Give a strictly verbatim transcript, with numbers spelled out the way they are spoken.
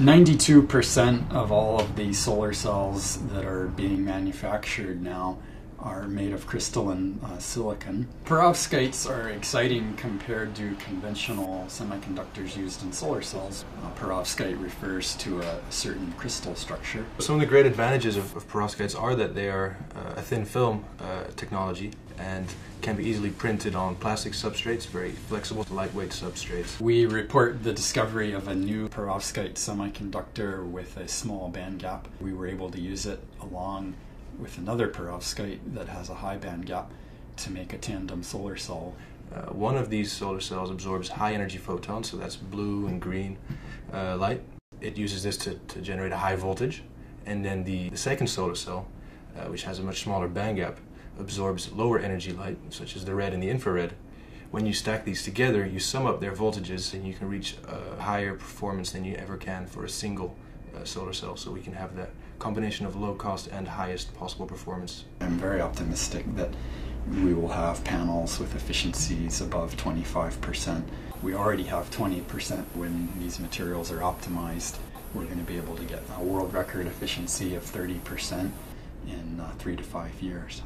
ninety-two percent of all of the solar cells that are being manufactured now are made of crystalline uh, silicon. Perovskites are exciting compared to conventional semiconductors used in solar cells. Uh, perovskite refers to a certain crystal structure. Some of the great advantages of, of perovskites are that they are uh, a thin film uh, technology and can be easily printed on plastic substrates, very flexible, lightweight substrates. We report the discovery of a new perovskite semiconductor with a small band gap. We were able to use it along with another perovskite that has a high band gap to make a tandem solar cell. Uh, one of these solar cells absorbs high energy photons, so that's blue and green uh, light. It uses this to, to generate a high voltage, and then the, the second solar cell, uh, which has a much smaller band gap, absorbs lower energy light, such as the red and the infrared. When you stack these together, you sum up their voltages and you can reach a higher performance than you ever can for a single Uh, solar cell, so we can have that combination of low cost and highest possible performance. I'm very optimistic that we will have panels with efficiencies above twenty-five percent. We already have twenty percent when these materials are optimized. We're going to be able to get a world record efficiency of thirty percent in uh, three to five years.